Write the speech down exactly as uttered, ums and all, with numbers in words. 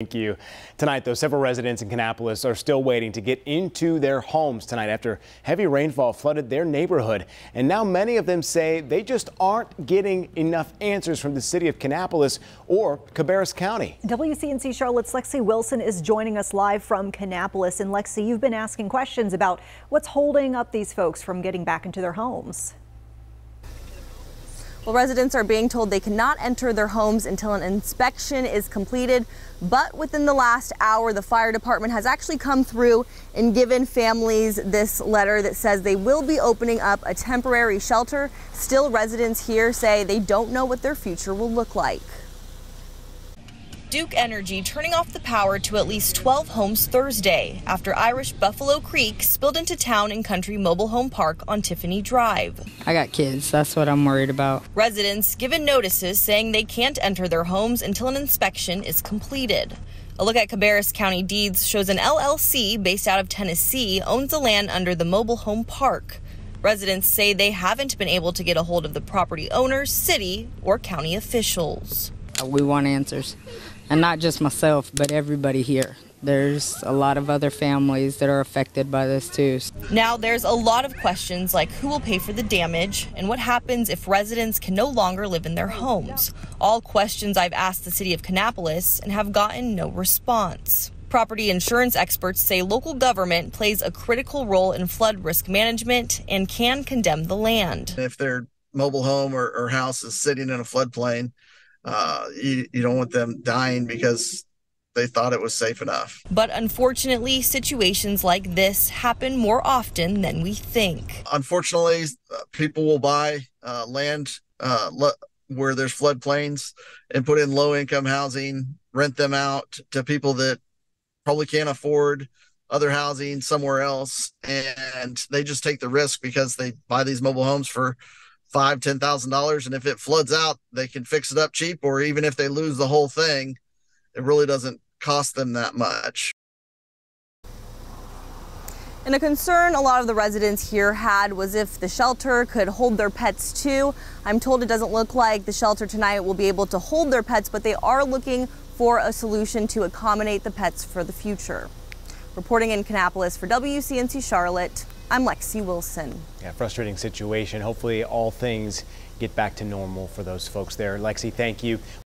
Thank you. Tonight, though, several residents in Kannapolis are still waiting to get into their homes tonight after heavy rainfall flooded their neighborhood. And now many of them say they just aren't getting enough answers from the city of Kannapolis or Cabarrus County. W C N C Charlotte's Lexi Wilson is joining us live from Kannapolis. And Lexi, you've been asking questions about what's holding up these folks from getting back into their homes. Well, residents are being told they cannot enter their homes until an inspection is completed. But within the last hour, the fire department has actually come through and given families this letter that says they will be opening up a temporary shelter. Still, residents here say they don't know what their future will look like. Duke Energy turning off the power to at least twelve homes Thursday after Irish Buffalo Creek spilled into Town and Country Mobile Home Park on Tiffany Drive. I got kids, that's what I'm worried about. Residents given notices saying they can't enter their homes until an inspection is completed. A look at Cabarrus County deeds shows an L L C based out of Tennessee owns the land under the mobile home park. Residents say they haven't been able to get a hold of the property owners, city, or county officials. We want answers. And not just myself, but everybody here. There's a lot of other families that are affected by this too. Now there's a lot of questions like who will pay for the damage and what happens if residents can no longer live in their homes. All questions I've asked the city of Kannapolis and have gotten no response. Property insurance experts say local government plays a critical role in flood risk management and can condemn the land. If their mobile home or, or house is sitting in a floodplain, Uh, you, you don't want them dying because they thought it was safe enough. But unfortunately, situations like this happen more often than we think. Unfortunately, uh, people will buy uh, land uh, le where there's floodplains and put in low-income housing, rent them out to people that probably can't afford other housing somewhere else, and they just take the risk because they buy these mobile homes for five, ten thousand dollars, and if it floods out, they can fix it up cheap, or even if they lose the whole thing, it really doesn't cost them that much. And a concern a lot of the residents here had was if the shelter could hold their pets too. I'm told it doesn't look like the shelter tonight will be able to hold their pets, but they are looking for a solution to accommodate the pets for the future. Reporting in Kannapolis for W C N C Charlotte, I'm Lexi Wilson. Yeah, frustrating situation. Hopefully all things get back to normal for those folks there. Lexi, thank you.